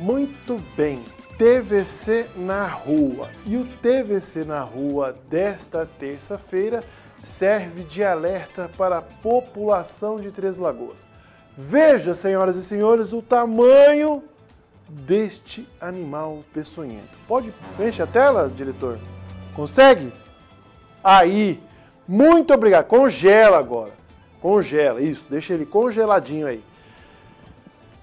Muito bem, TVC na Rua. E o TVC na Rua desta terça-feira serve de alerta para a população de Três Lagoas. Veja, senhoras e senhores, o tamanho deste animal peçonhento. Pode encher a tela, diretor? Consegue? Aí, muito obrigado. Congela agora. Congela, isso, deixa ele congeladinho aí.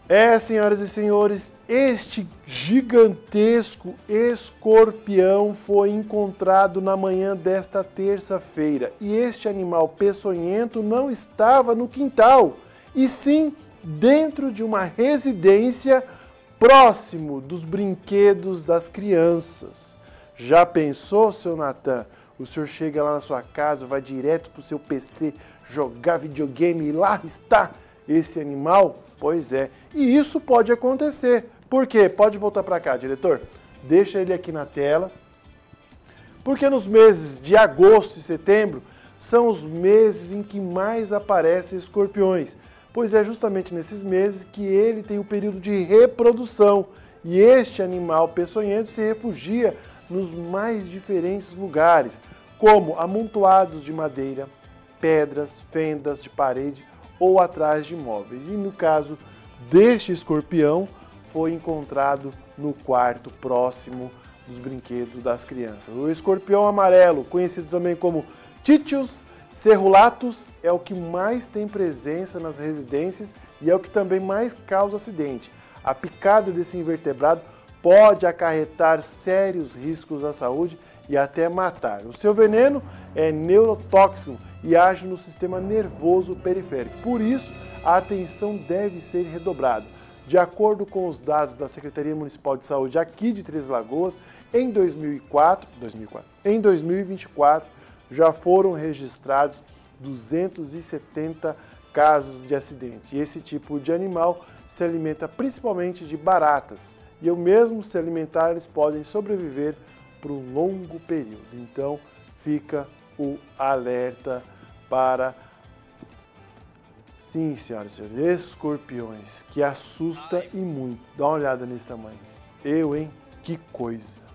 É, senhoras e senhores, este gigantesco escorpião foi encontrado na manhã desta terça-feira. E este animal peçonhento não estava no quintal, e sim dentro de uma residência próximo dos brinquedos das crianças. Já pensou, seu Natan? O senhor chega lá na sua casa, vai direto para o seu PC jogar videogame e lá está esse animal? Pois é, e isso pode acontecer. Por quê? Pode voltar para cá, diretor. Deixa ele aqui na tela. Porque nos meses de agosto e setembro são os meses em que mais aparecem escorpiões. Pois é justamente nesses meses que ele tem o período de reprodução. E este animal peçonhento se refugia nos mais diferentes lugares, como amontoados de madeira, pedras, fendas de parede ou atrás de móveis. E no caso deste escorpião, foi encontrado no quarto próximo dos brinquedos das crianças. O escorpião amarelo, conhecido também como Tityus serrulatus, é o que mais tem presença nas residências e é o que também mais causa acidente. A picada desse invertebrado pode acarretar sérios riscos à saúde e até matar. O seu veneno é neurotóxico e age no sistema nervoso periférico. Por isso, a atenção deve ser redobrada. De acordo com os dados da Secretaria Municipal de Saúde aqui de Três Lagoas, em 2024, já foram registrados 270 casos de acidente. E esse tipo de animal se alimenta principalmente de baratas. E mesmo se alimentar, eles podem sobreviver por um longo período. Então, fica o alerta para, sim, senhoras e senhores, escorpiões, que assusta e muito. Dá uma olhada nesse tamanho. Eu, hein? Que coisa!